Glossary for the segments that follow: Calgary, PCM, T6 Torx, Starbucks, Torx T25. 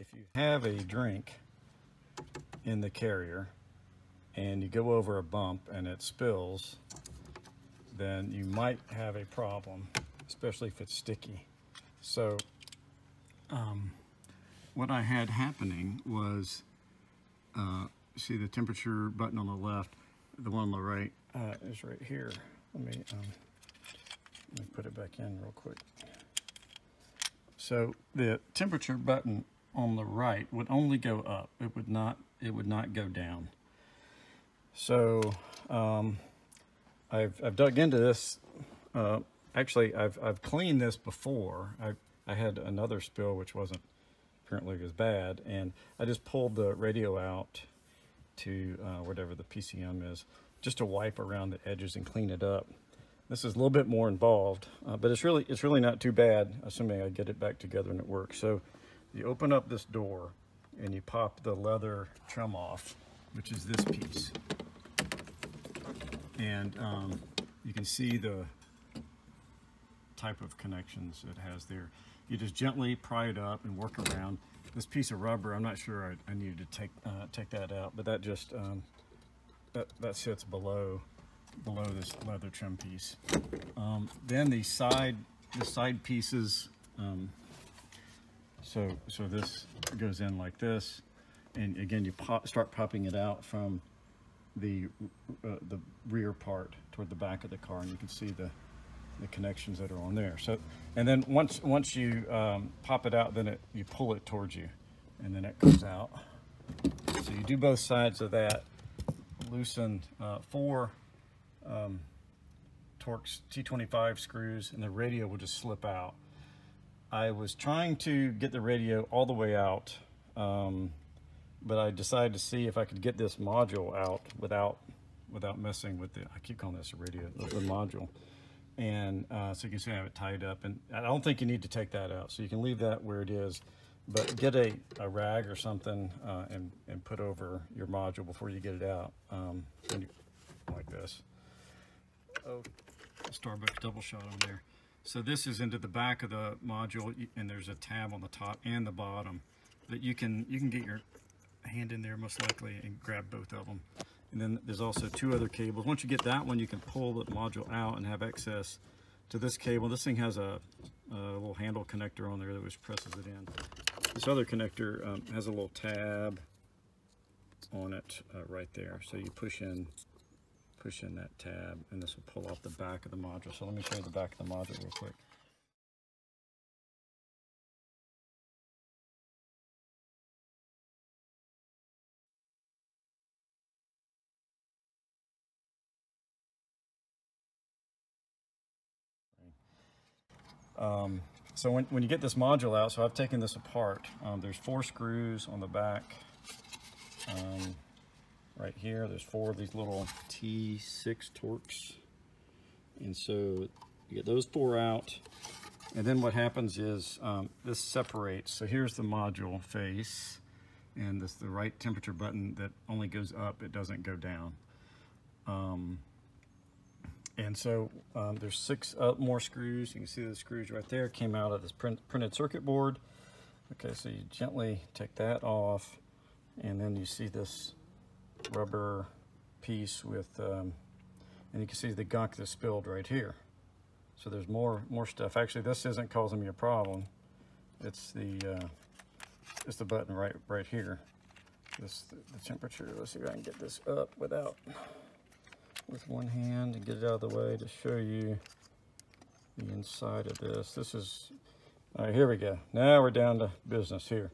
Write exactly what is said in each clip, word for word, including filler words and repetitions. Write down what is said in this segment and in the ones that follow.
if you have a drink in the carrier and you go over a bump and it spills, then you might have a problem, especially if it's sticky. So um, what I had happening was, uh, see the temperature button on the left, the one on the right uh, is right here. Let me, um, let me put it back in real quick. So the temperature button on the right would only go up. It would not, it would not go down. So um, I've, I've dug into this. Uh, actually, I've, I've cleaned this before. I, I had another spill, which wasn't apparently as bad. And I just pulled the radio out to uh, whatever the P C M is, just to wipe around the edges and clean it up. This is a little bit more involved, uh, but it's really it's really not too bad, assuming I get it back together and it works. So you open up this door and you pop the leather trim off, which is this piece. And um, you can see the type of connections it has there. You just gently pry it up and work around. This piece of rubber, I'm not sure I, I needed to take, uh, take that out, but that just, um, that, that sits below. below this leather trim piece. Um, then the side, the side pieces, um, so, so this goes in like this, and again, you pop, start popping it out from the, uh, the rear part toward the back of the car, and you can see the, the connections that are on there. So, and then once, once you um, pop it out, then it, you pull it towards you, and then it comes out. So you do both sides of that. Loosen uh, four Um, Torx T twenty-five screws, and the radio will just slip out. I was trying to get the radio all the way out, um, but I decided to see if I could get this module out without without messing with the, I keep calling this a radio, the module. And uh, so you can see I have it tied up, and I don't think you need to take that out, so you can leave that where it is, but get a, a rag or something uh, and, and put over your module before you get it out, um, and you, like this. Oh, Starbucks double shot on there. So this is into the back of the module, and there's a tab on the top and the bottom that you can you can get your hand in there most likely and grab both of them. And then there's also two other cables. Once you get that one, you can pull the module out and have access to this cable. This thing has a, a little handle connector on there that just presses it in. This other connector um, has a little tab on it uh, right there. So you push in. Push in that tab, and this will pull off the back of the module. So let me show you the back of the module real quick. Um, so when, when you get this module out, so I've taken this apart. Um, there's four screws on the back. Um, Right here, there's four of these little T six Torx. And so you get those four out. And then what happens is um, this separates. So here's the module face. And this is the right temperature button that only goes up, it doesn't go down. Um, and so um, there's six uh, more screws. You can see the screws right there came out of this print, printed circuit board. Okay, so you gently take that off. And then you see this rubber piece with um, and you can see the gunk that's spilled right here. So there's more more stuff. Actually, this isn't causing me a problem. It's the uh, it's the button right right here. This the, the temperature. Let's see if I can get this up without with one hand and get it out of the way to show you the inside of this. This is all right. Here we go. Now we're down to business here.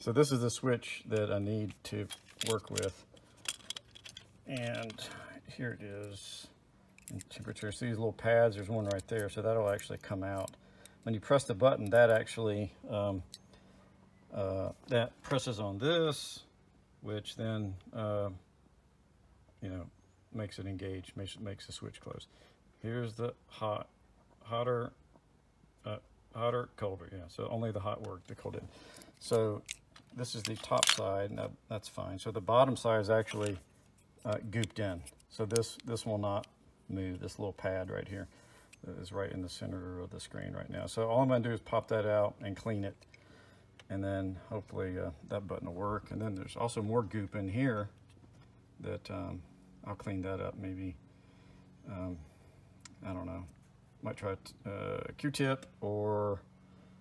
So this is the switch that I need to work with. And here it is in temperature. See these little pads, there's one right there, so that'll actually come out. When you press the button, that actually, um, uh, that presses on this, which then, uh, you know, makes it engage, makes, makes the switch close. Here's the hot, hotter, uh, hotter, colder, yeah, so only the hot worked, the cold didn't. So this is the top side, and that, that's fine. So the bottom side is actually Uh, gooped in, so this this will not move. This little pad right here is right in the center of the screen right now. So all I'm going to do is pop that out and clean it, and then hopefully uh, that button will work. And then there's also more goop in here that um, I'll clean that up maybe. Um, I don't know, might try a uh, Q-tip or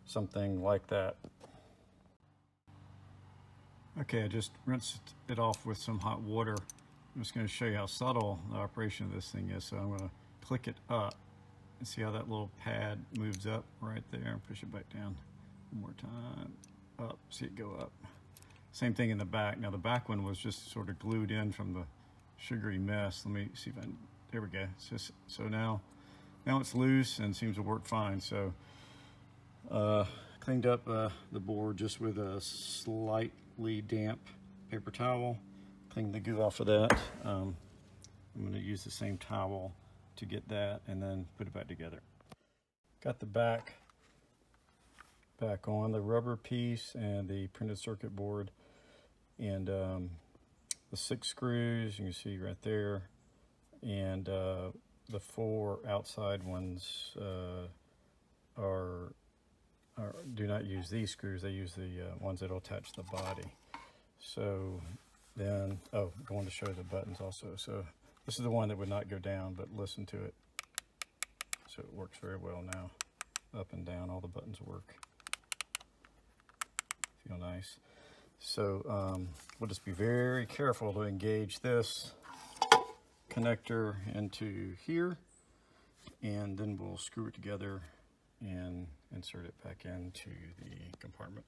something like that. Okay, I just rinsed it off with some hot water. I'm just going to show you how subtle the operation of this thing is. So I'm going to click it up and see how that little pad moves up right there, and push it back down one more time, up, see it go up. Same thing in the back. Now the back one was just sort of glued in from the sugary mess. Let me see if I can, there we go. It's just, so now, now it's loose and seems to work fine. So uh, cleaned up uh, the board just with a slightly damp paper towel. Clean the goo off of that. Um, I'm going to use the same towel to get that and then put it back together. Got the back back on, the rubber piece and the printed circuit board, and um, the six screws you can see right there, and uh, the four outside ones uh, are, are do not use these screws. They use the uh, ones that will attach the body. So. Then, oh, I wanted to show the buttons also. So this is the one that would not go down, but listen to it. So it works very well now. Up and down, all the buttons work. Feel nice. So um, we'll just be very careful to engage this connector into here, and then we'll screw it together and insert it back into the compartment.